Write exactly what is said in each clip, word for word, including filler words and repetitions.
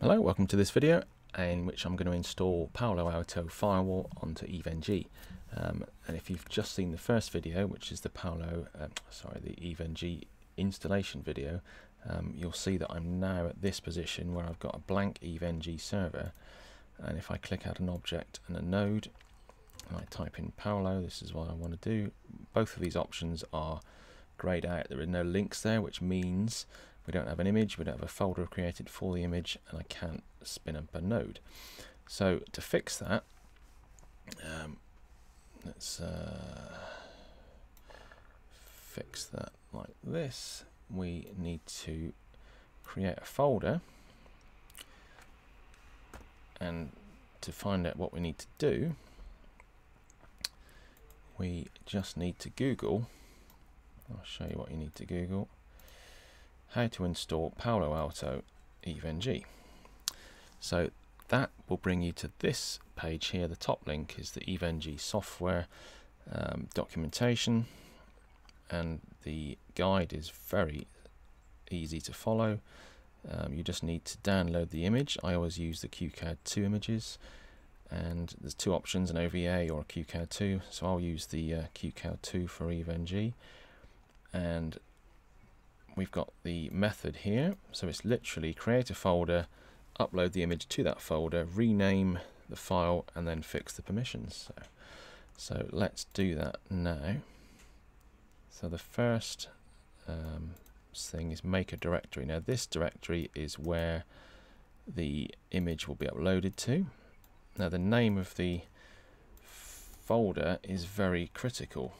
Hello, welcome to this video in which I'm going to install Palo Alto Firewall onto Eve N G. Um, and if you've just seen the first video, which is the Palo, um, sorry, the Eve N G installation video, um, you'll see that I'm now at this position where I've got a blank Eve N G server. And if I click out an object and a node, and I type in Palo, this is what I want to do. Both of these options are grayed out. There are no links there, which means we don't have an image, we don't have a folder created for the image, and I can't spin up a node. So to fix that, um, let's uh, fix that like this. We need to create a folder, and to find out what we need to do, we just need to Google. I'll show you what you need to Google. How to install Palo Alto Eve N G. So that will bring you to this page here. The top link is the Eve N G software um, documentation, and the guide is very easy to follow. Um, you just need to download the image. I always use the Q C O W two images, and there's two options, an O V A or a Q C O W two. So I'll use the uh, Q C O W two for Eve N G, and we've got the method here. So it's literally create a folder, upload the image to that folder, rename the file, and then fix the permissions. So, so let's do that now. So the first um, thing is make a directory. Now this directory is where the image will be uploaded to. Now the name of the folder is very critical,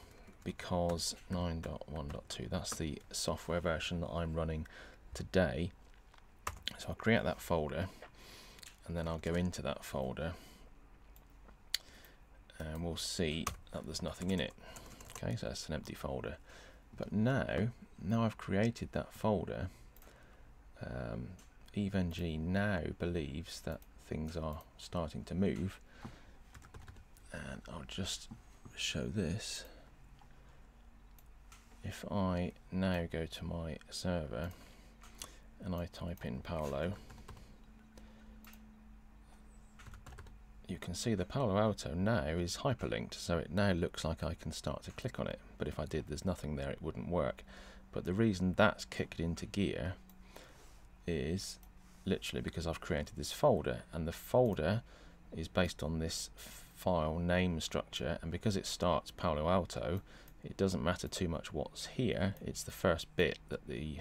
because nine dot one dot two, that's the software version that I'm running today. So I'll create that folder, and then I'll go into that folder, and we'll see that there's nothing in it. Okay, so that's an empty folder. But now, now I've created that folder, um, Eve N G now believes that things are starting to move, and I'll just show this. If I now go to my server and I type in Palo, you can see the Palo Alto now is hyperlinked, so it now looks like I can start to click on it. But if I did, there's nothing there, it wouldn't work. But the reason that's kicked into gear is literally because I've created this folder, and the folder is based on this file name structure, and because it starts Palo Alto, it doesn't matter too much what's here. It's the first bit that the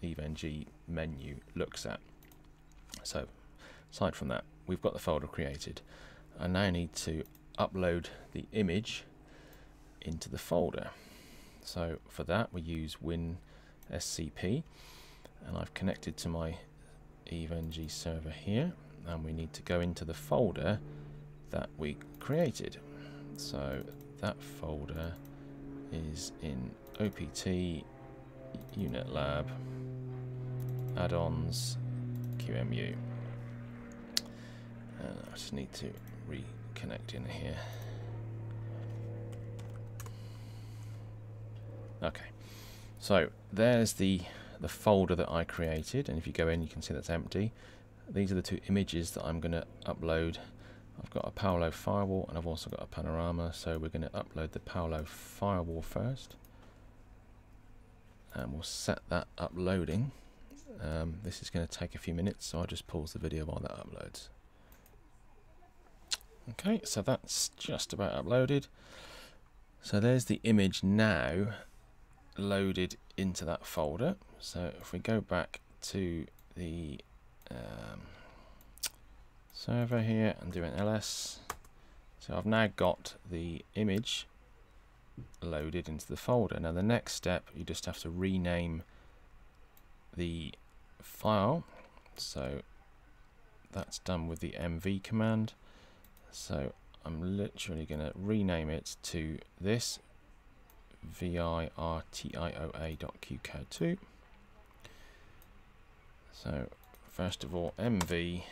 Eve N G menu looks at. So aside from that, we've got the folder created. I now need to upload the image into the folder. So for that, we use Win S C P, and I've connected to my Eve N G server here, and we need to go into the folder that we created. So that folder is in O P T, Unit Lab, add-ons, Q E M U. And I just need to reconnect in here. Okay, so there's the the folder that I created, and if you go in, you can see that's empty. These are the two images that I'm going to upload. I've got a Palo firewall, and I've also got a panorama, so we're going to upload the Palo firewall first, and we'll set that uploading. Um, this is going to take a few minutes, so I'll just pause the video while that uploads. Okay, so that's just about uploaded. So there's the image now loaded into that folder. So if we go back to the um, server here and do an L S, so I've now got the image loaded into the folder. Now the next step, you just have to rename the file, so that's done with the M V command. So I'm literally going to rename it to this virtioa dot Q cow two. So first of all, M V,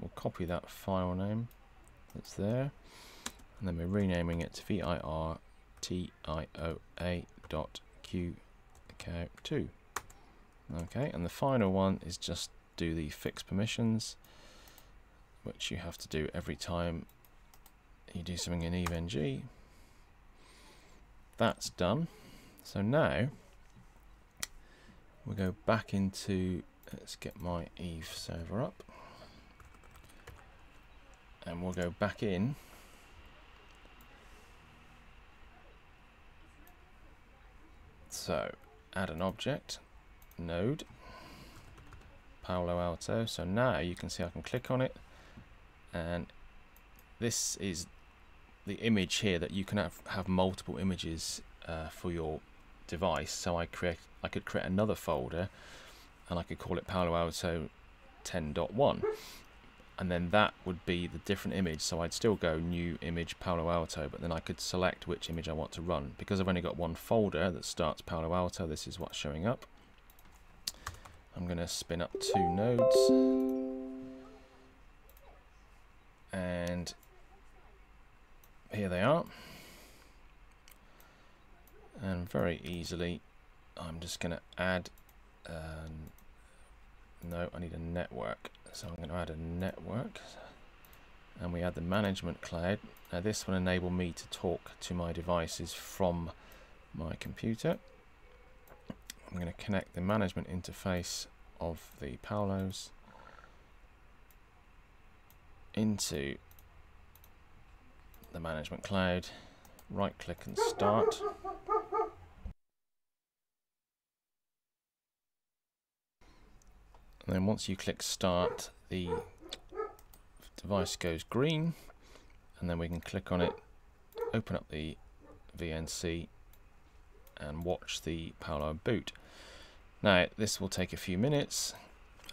we'll copy that file name that's there, and then we're renaming it to virtioa dot Q cow two. Okay, and the final one is just do the fix permissions, which you have to do every time you do something in Eve N G. That's done. So now we'll go back into, let's get my Eve server up, and we'll go back in so add an object node Palo Alto. So now you can see I can click on it, and this is the image here that you can have, have multiple images uh, for your device. So I create I could create another folder and I could call it Palo Alto ten point one, and then that would be the different image. So I'd still go new image Palo Alto, but then I could select which image I want to run. Because I've only got one folder that starts Palo Alto, this is what's showing up. I'm going to spin up two nodes, and here they are, and very easily I'm just going to add um, no I need a network, so I'm going to add a network, and we add the management cloud. Now this will enable me to talk to my devices from my computer. I'm going to connect the management interface of the Palos into the management cloud, right click and start. And then once you click start, the device goes green, and then we can click on it, open up the V N C and watch the Palo boot. Now this will take a few minutes.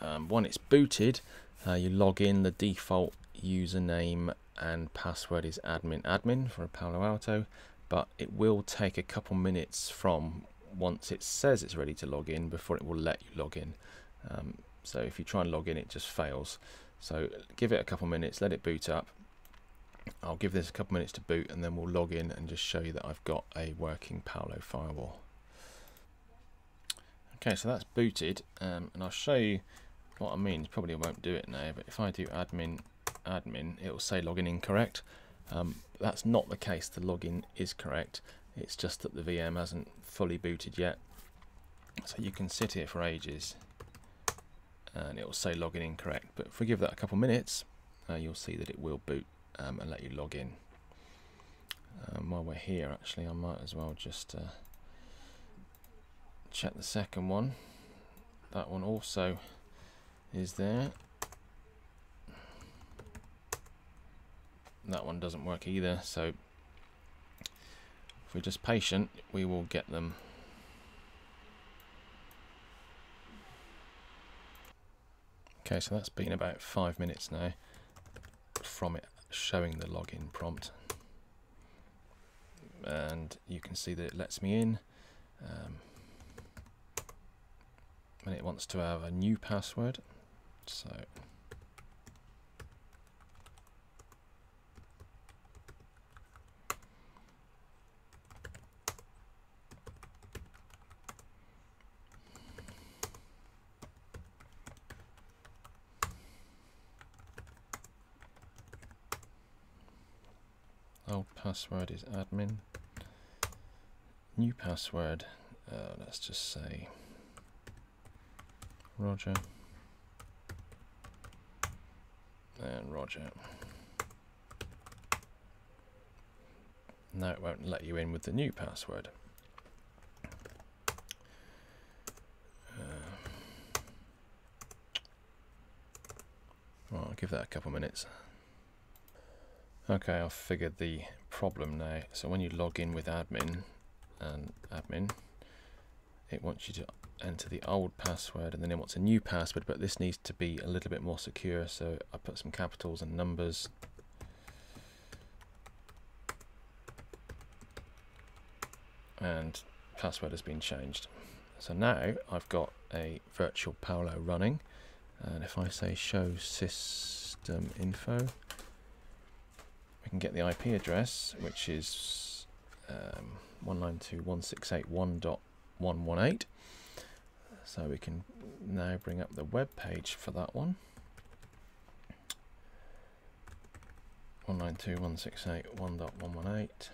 Um, when it's booted, uh, you log in. The default username and password is admin admin for a Palo Alto, but it will take a couple minutes from once it says it's ready to log in before it will let you log in. Um, so if you try and log in, it just fails. So give it a couple minutes, let it boot up. I'll give this a couple minutes to boot, and then we'll log in and just show you that I've got a working Palo firewall. Okay, so that's booted, um, and I'll show you what I mean. Probably won't do it now, but if I do admin admin, it will say login incorrect. Um, that's not the case. The login is correct. It's just that the V M hasn't fully booted yet. So you can sit here for ages and it will say login incorrect, but if we give that a couple minutes, uh, you'll see that it will boot um, and let you log in. Um, while we're here, actually, I might as well just uh, check the second one. That one also is there. That one doesn't work either, so if we're just patient, we will get them. Okay, so that's been about five minutes now from it showing the login prompt, and you can see that it lets me in, um, and it wants to have a new password, so old password is admin, new password, uh, let's just say Roger, and Roger. Now it won't let you in with the new password. Uh, well, I'll give that a couple minutes. Okay, I've figured the problem now. So when you log in with admin and admin, it wants you to enter the old password, and then it wants a new password, but this needs to be a little bit more secure. So I put some capitals and numbers. And password has been changed. So now I've got a virtual Palo running. And if I say show system info, we can get the I P address, which is um, one nine two dot one six eight one dot one one eight. So we can now bring up the web page for that one. one nine two dot one six eight dot one dot one one eight.